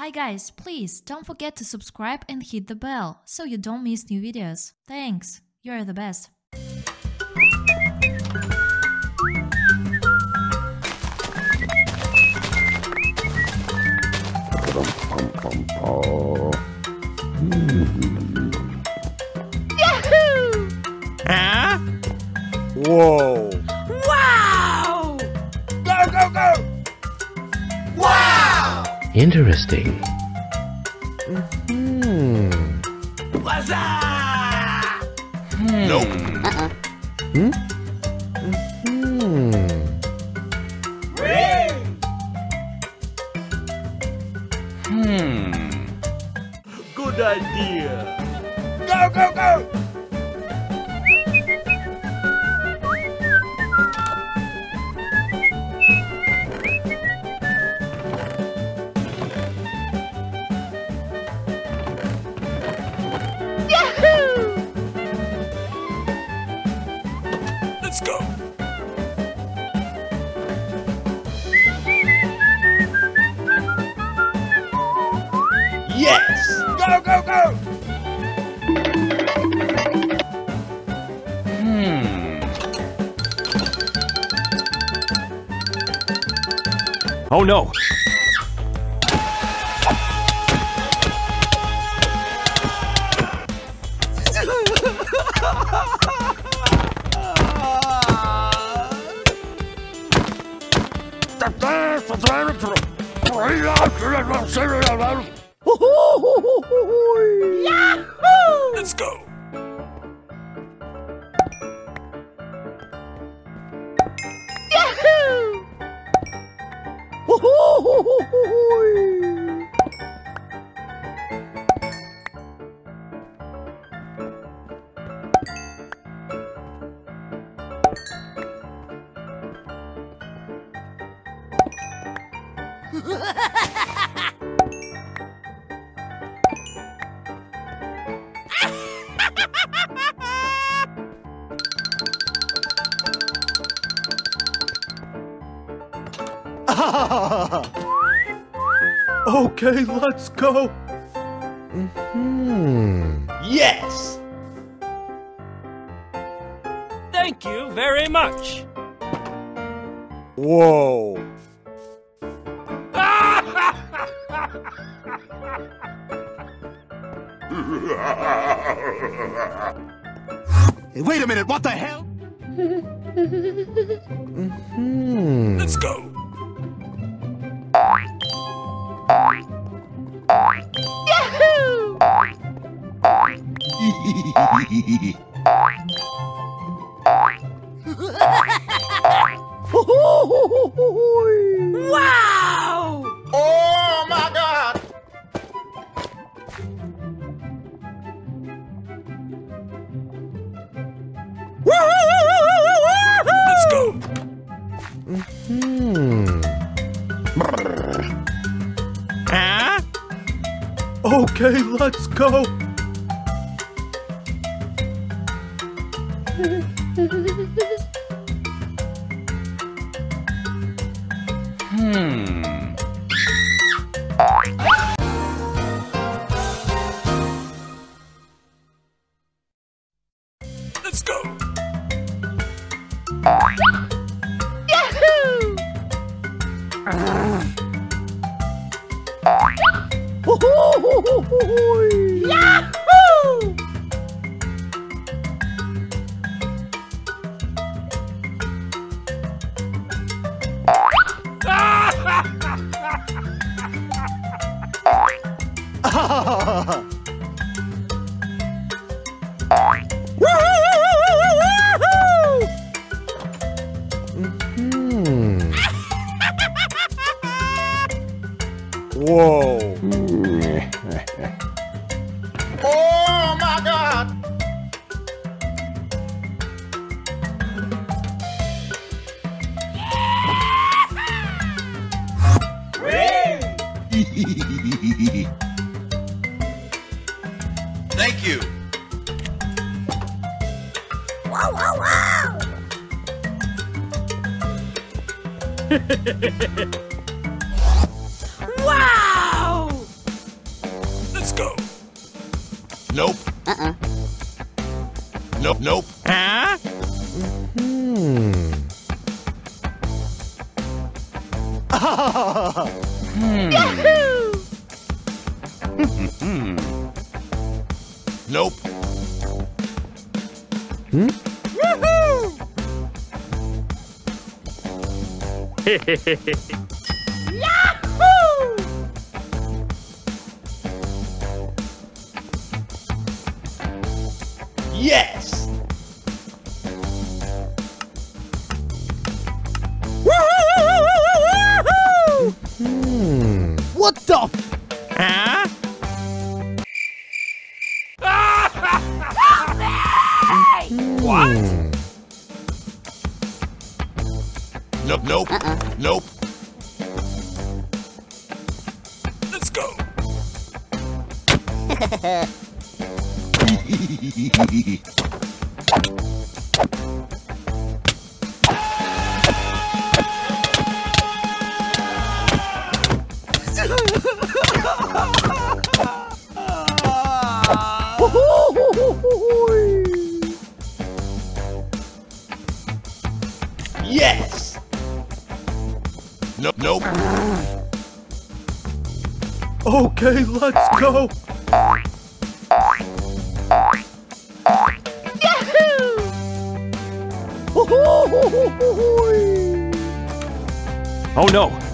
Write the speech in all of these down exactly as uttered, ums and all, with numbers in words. Hi guys, please don't forget to subscribe and hit the bell, so you don't miss new videos. Thanks, you're the best. Yahoo! Huh? Whoa! Wow! Go, go, go! Wow! Interesting. Mm-hmm. Waza! Hmm. Nope. Uh-uh. Hmm? Mm-hmm. Hmm. Good idea. Go, go, go! Yahoo! Let's go! Yes! Go, go, go! Hmm. Oh no! Yahoo! Let's go! Yahoo! Okay, let's go. Mm-hmm. Yes. Thank you very much. Whoa. Hey, wait a minute, what the hell? Mm-hmm. Let's go. Yahoo! Wow! Oh my God! Let's go! Mm-hmm. Huh? Okay, let's go. Hmm. Let's go. Yahoo! Uh. Yahoo! Whoa! Oh my God! Thank you! Wow, wow, wow! Wow! go. Nope. Uh-uh. Nope, nope. Huh? Hmm. Oh. Hmm. Yahoo! Nope. Hmm? Woohoo! Yes! Woo-hoo-hoo-hoo-hoo-hoo-hoo-hoo! Hmm. What the f- Huh? What? Nope, nope, uh-uh. Nope. Let's go. Yes. Nope, nope. Okay, let's go. Oh no! Uh-huh.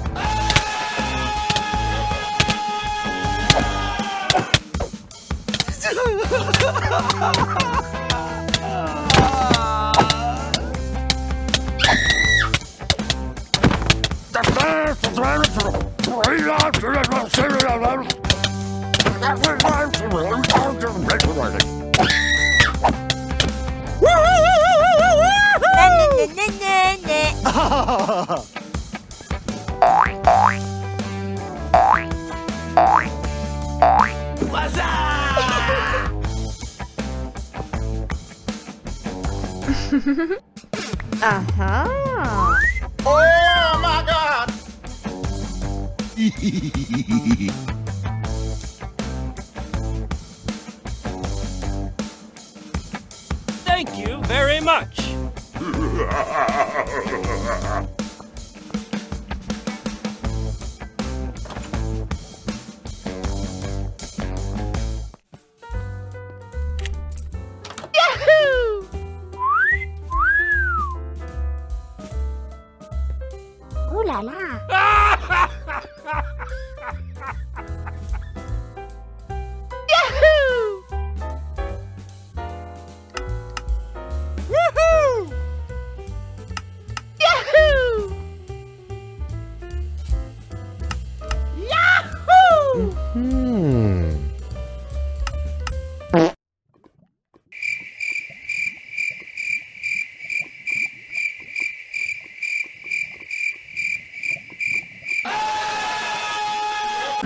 Oh my god. Thank you very much.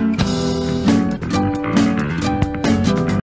Thank you.